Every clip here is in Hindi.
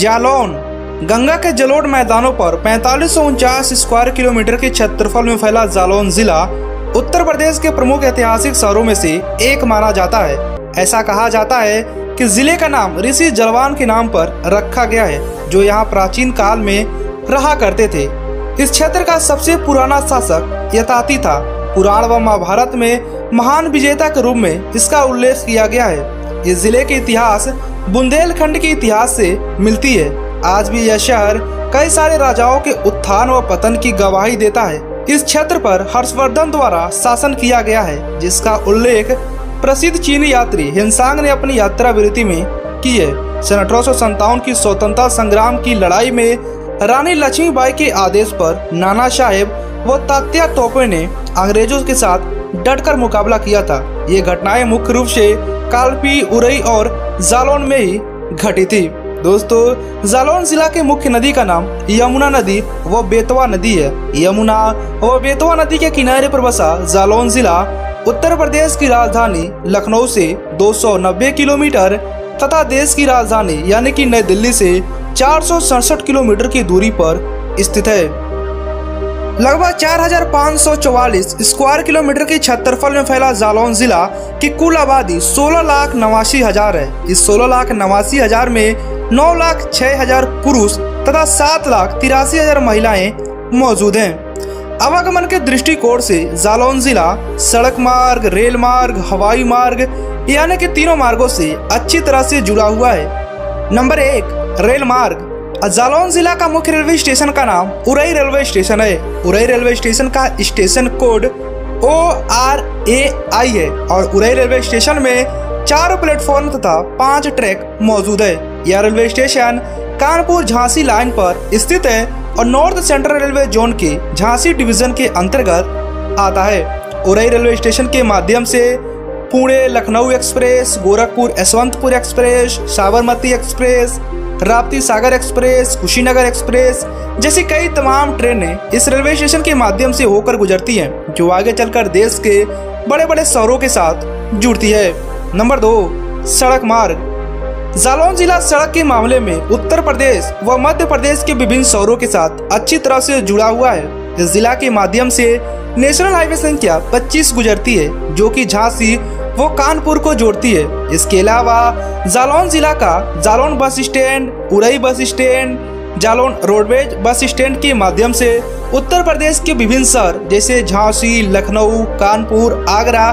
जालौन गंगा के जलोढ़ मैदानों पर 4549 स्क्वायर किलोमीटर के क्षेत्रफल में फैला जालौन जिला उत्तर प्रदेश के प्रमुख ऐतिहासिक शहरों में से एक माना जाता है। ऐसा कहा जाता है कि जिले का नाम ऋषि जालौन के नाम पर रखा गया है, जो यहाँ प्राचीन काल में रहा करते थे। इस क्षेत्र का सबसे पुराना शासक यताति था। पुराण व महाभारत में महान विजेता के रूप में इसका उल्लेख किया गया है। इस जिले के इतिहास बुंदेलखंड के इतिहास से मिलती है। आज भी यह शहर कई सारे राजाओं के उत्थान व पतन की गवाही देता है। इस क्षेत्र पर हर्षवर्धन द्वारा शासन किया गया है, जिसका उल्लेख प्रसिद्ध चीनी यात्री हिंसांग ने अपनी यात्रा विरति में की है। सन 1857 की स्वतंत्रता संग्राम की लड़ाई में रानी लक्ष्मी बाई के आदेश पर नाना साहेब व तात्या तोपे ने अंग्रेजों के साथ डटकर मुकाबला किया था। ये घटनाएं मुख्य रूप से कालपी, उरई और जालौन में ही घटी थी। दोस्तों, जालौन जिला के मुख्य नदी का नाम यमुना नदी व बेतवा नदी है। यमुना व बेतवा नदी के किनारे पर बसा जालौन जिला उत्तर प्रदेश की राजधानी लखनऊ से 290 किलोमीटर तथा देश की राजधानी यानी कि नई दिल्ली से 467 किलोमीटर की दूरी पर स्थित है। लगभग 4544 स्क्वायर किलोमीटर के क्षेत्रफल में फैला जालौन जिला की कुल आबादी 16,89,000 है। इस 16,89,000 में 9,06,000 पुरुष तथा 7,83,000 महिलाएं मौजूद हैं। आवागमन के दृष्टिकोण से जालौन जिला सड़क मार्ग, रेल मार्ग, हवाई मार्ग यानी कि तीनों मार्गों से अच्छी तरह से जुड़ा हुआ है। नंबर 1, रेल मार्ग। जालौन जिला का मुख्य रेलवे स्टेशन का नाम उरई रेलवे स्टेशन है। उरई रेलवे स्टेशन का स्टेशन कोड ORAI है और उरई रेलवे स्टेशन में 4 प्लेटफॉर्म तथा 5 ट्रैक मौजूद है। यह railway station Kanpur Jhansi line पर स्थित है और नॉर्थ सेंट्रल रेलवे जोन के झांसी डिवीजन के अंतर्गत आता है। उरई रेलवे स्टेशन के माध्यम से Pune Lucknow express, Gorakhpur Yesvantpur express, Sabarmati express, Rapti Sagar express, Kushinagar express जैसी कई तमाम ट्रेनें इस रेलवे स्टेशन के माध्यम से होकर गुजरती हैं, जो आगे चलकर देश के बड़े बड़े शहरों के साथ जुड़ती है। नंबर 2, सड़क मार्ग। जालौन जिला सड़क के मामले में उत्तर प्रदेश व मध्य प्रदेश के विभिन्न शहरों के साथ अच्छी तरह से जुड़ा हुआ है। इस जिला के माध्यम से नेशनल हाईवे संख्या 25 गुजरती है, जो कि झांसी वो कानपुर को जोड़ती है। इसके अलावा जालौन जिला का जालौन बस stand, Orai bus stand, Jalaun roadways bus stand के माध्यम से उत्तर प्रदेश के विभिन्न शहर जैसे झांसी, लखनऊ, कानपुर, आगरा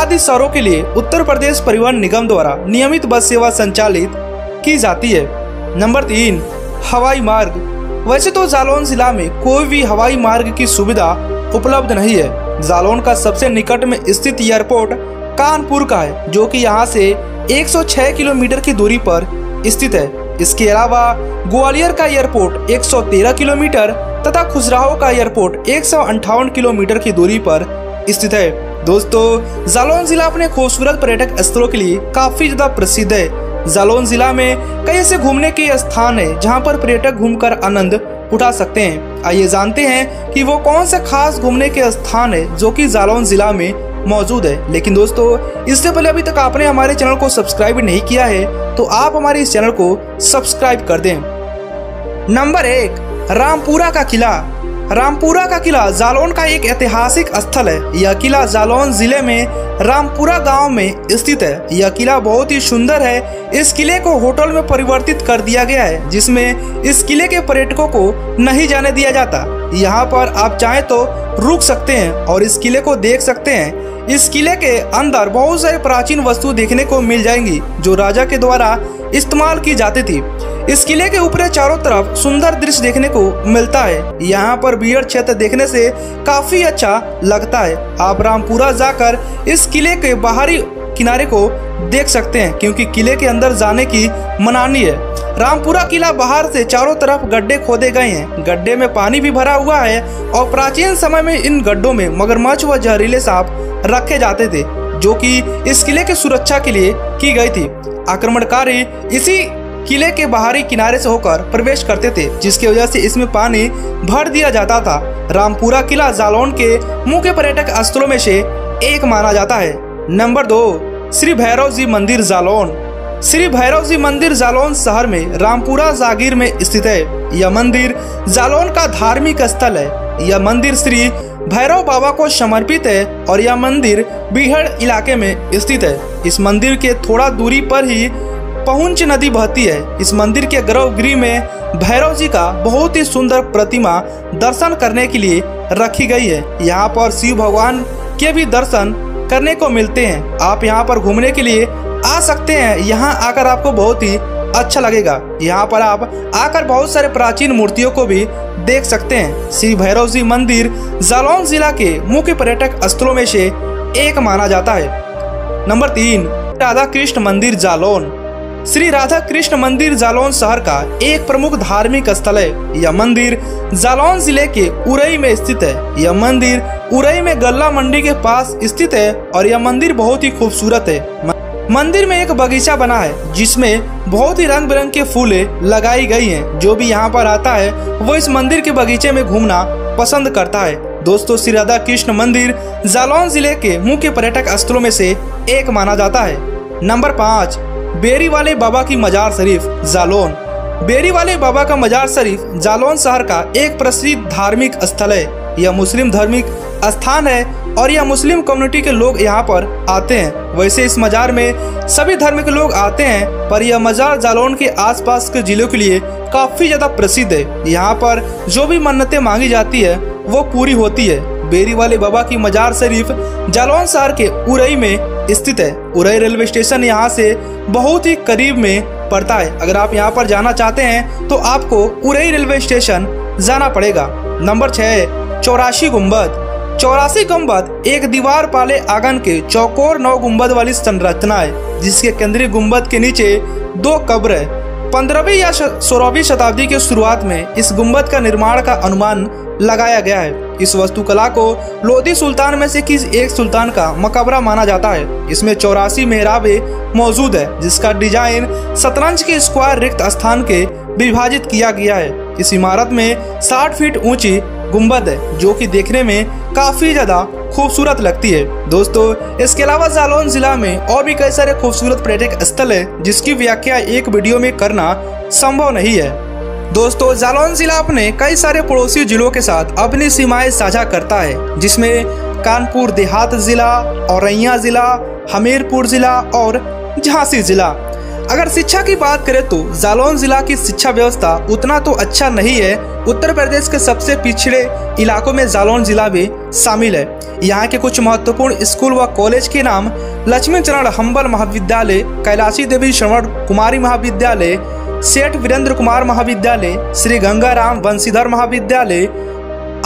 आदि शहरों के लिए उत्तर प्रदेश परिवहन निगम द्वारा नियमित बस सेवा संचालित की जाती है। नंबर 3, हवाई मार्ग। वैसे तो जालौन जिला में कोई भी हवाई मार्ग की सुविधा उपलब्ध नहीं है। जालौन का सबसे निकट में स्थित एयरपोर्ट कानपुर का है, जो कि यहां से 106 किलोमीटर की दूरी पर स्थित है। इसके अलावा ग्वालियर का एयरपोर्ट 113 किलोमीटर तथा खुजराहो का एयरपोर्ट 158 किलोमीटर की दूरी पर स्थित है। दोस्तों, जालौन जिला अपने खूबसूरत पर्यटक स्थलों के लिए काफी ज्यादा प्रसिद्ध है। जालौन जिला में कई ऐसे घूमने के स्थान है जहाँ पर पर्यटक घूमकर आनंद उठा सकते हैं। आइए जानते हैं कि वो कौन सा खास घूमने के स्थान है जो कि जालौन जिला में मौजूद है। लेकिन दोस्तों, इससे पहले अभी तक आपने हमारे चैनल को सब्सक्राइब नहीं किया है तो आप हमारे इस चैनल को सब्सक्राइब कर दें। नंबर 1, रामपुरा का किला। रामपुरा का किला जालौन का एक ऐतिहासिक स्थल है। यह किला जालौन जिले में रामपुरा गांव में स्थित है। यह किला बहुत ही सुंदर है। इस किले को होटल में परिवर्तित कर दिया गया है, जिसमें इस किले के पर्यटकों को नहीं जाने दिया जाता। यहाँ पर आप चाहें तो रुक सकते हैं और इस किले को देख सकते हैं। इस किले के अंदर बहुत सारे प्राचीन वस्तु देखने को मिल जाएंगी, जो राजा के द्वारा इस्तेमाल की जाती थी। इस किले के ऊपर चारों तरफ सुंदर दृश्य देखने को मिलता है। यहाँ पर बीयर क्षेत्र देखने से काफी अच्छा लगता है। आप रामपुरा जाकर इस किले के बाहरी किनारे को देख सकते हैं, क्योंकि किले के अंदर जाने की मनाही है। रामपुरा किला बाहर से चारों तरफ गड्ढे खोदे गए हैं। गड्ढे में पानी भी भरा हुआ है और प्राचीन समय में इन गड्ढों में मगरमच्छ व जहरीले सांप रखे जाते थे, जो कि इस किले की सुरक्षा के लिए की गई थी। आक्रमणकारी इसी किले के बाहरी किनारे से होकर प्रवेश करते थे, जिसकी वजह से इसमें पानी भर दिया जाता था। रामपुरा किला जालौन के मुख्य पर्यटक स्थलों में से एक माना जाता है। नंबर 2, श्री भैरव जी मंदिर जालौन। श्री भैरव जी मंदिर जालौन शहर में रामपुरा जागीर में स्थित है। यह मंदिर जालौन का धार्मिक स्थल है। यह मंदिर श्री भैरव बाबा को समर्पित है और यह मंदिर बीहड़ इलाके में स्थित है। इस मंदिर के थोड़ा दूरी पर ही पहुंच नदी बहती है। इस मंदिर के गर्भगृह में भैरव जी का बहुत ही सुंदर प्रतिमा दर्शन करने के लिए रखी गई है। यहाँ पर शिव भगवान के भी दर्शन करने को मिलते हैं। आप यहाँ पर घूमने के लिए आ सकते हैं। यहाँ आकर आपको बहुत ही अच्छा लगेगा। यहाँ पर आप आकर बहुत सारे प्राचीन मूर्तियों को भी देख सकते हैं। श्री भैरव जी मंदिर जालौन जिला के मुख्य पर्यटक स्थलों में से एक माना जाता है। नंबर 3, राधा कृष्ण मंदिर जालौन। श्री राधा कृष्ण मंदिर जालौन शहर का एक प्रमुख धार्मिक स्थल है। यह मंदिर जालौन जिले के उरई में स्थित है। यह मंदिर उरई में गल्ला मंडी के पास स्थित है और यह मंदिर बहुत ही खूबसूरत है। मंदिर में एक बगीचा बना है जिसमें बहुत ही रंग बिरंग के फूलें लगाई गई हैं। जो भी यहाँ पर आता है वो इस मंदिर के बगीचे में घूमना पसंद करता है। दोस्तों, श्री राधा कृष्ण मंदिर जालौन जिले के मुख्य पर्यटक स्थलों में से एक माना जाता है। नंबर 5, बेरी वाले बाबा की मजार शरीफ जालौन। बेरी वाले बाबा का मजार शरीफ जालौन शहर का एक प्रसिद्ध धार्मिक स्थल है। यह मुस्लिम धार्मिक स्थान है और यह मुस्लिम कम्युनिटी के लोग यहाँ पर आते हैं। वैसे इस मजार में सभी धर्म के लोग आते हैं, पर यह मजार जालौन के आसपास के जिलों के लिए काफ़ी ज़्यादा प्रसिद्ध है। यहाँ पर जो भी मन्नतें मांगी जाती है वो पूरी होती है। बेरी वाले बाबा की मजार शरीफ जालौन शहर के उरई में स्थित है। उरई रेलवे स्टेशन यहाँ से बहुत ही करीब में पड़ता है। अगर आप यहाँ पर जाना चाहते हैं तो आपको उरई रेलवे स्टेशन जाना पड़ेगा। नंबर 6, चौरासी गुम्बद। चौरासी गुम्बद एक दीवार पाले आंगन के चौकोर 9 गुम्बद वाली संरचना है, जिसके केंद्रीय गुम्बद के नीचे 2 कब्र है। 15वीं या 16वीं शताब्दी के शुरुआत में इस गुम्बद का निर्माण का अनुमान लगाया गया है। इस वास्तुकला को लोधी सुल्तान में से किसी एक सुल्तान का मकबरा माना जाता है। इसमें 84 मेहराबे मौजूद है, जिसका डिजाइन शतरंज के स्क्वायर रिक्त स्थान के विभाजित किया गया है। इस इमारत में 60 फीट ऊंची गुम्बद है, जो कि देखने में काफ़ी ज़्यादा खूबसूरत लगती है। दोस्तों, इसके अलावा जालौन ज़िला में और भी कई सारे खूबसूरत पर्यटक स्थल है, जिसकी व्याख्या एक वीडियो में करना संभव नहीं है। दोस्तों, जालौन ज़िला अपने कई सारे पड़ोसी जिलों के साथ अपनी सीमाएं साझा करता है, जिसमें कानपुर देहात ज़िला, औरैया ज़िला, हमीरपुर ज़िला और झांसी ज़िला। अगर शिक्षा की बात करें तो जालौन जिला की शिक्षा व्यवस्था उतना तो अच्छा नहीं है। उत्तर प्रदेश के सबसे पिछड़े इलाकों में जालौन जिला भी शामिल है। यहाँ के कुछ महत्वपूर्ण स्कूल व कॉलेज के नाम लक्ष्मी चंद्र हम्बल महाविद्यालय, कैलाशी देवी श्रवण कुमारी महाविद्यालय, सेठ वीरेंद्र कुमार महाविद्यालय, श्री गंगाराम वंशीधर महाविद्यालय,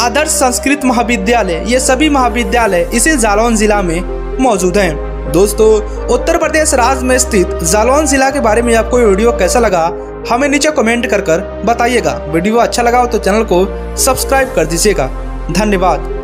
आदर्श संस्कृत महाविद्यालय, ये सभी महाविद्यालय इसी जालौन जिला में मौजूद हैं। दोस्तों, उत्तर प्रदेश राज्य में स्थित जालौन जिला के बारे में आपको वीडियो कैसा लगा हमें नीचे कमेंट कर बताइएगा। वीडियो अच्छा लगा हो तो चैनल को सब्सक्राइब कर दीजिएगा। धन्यवाद।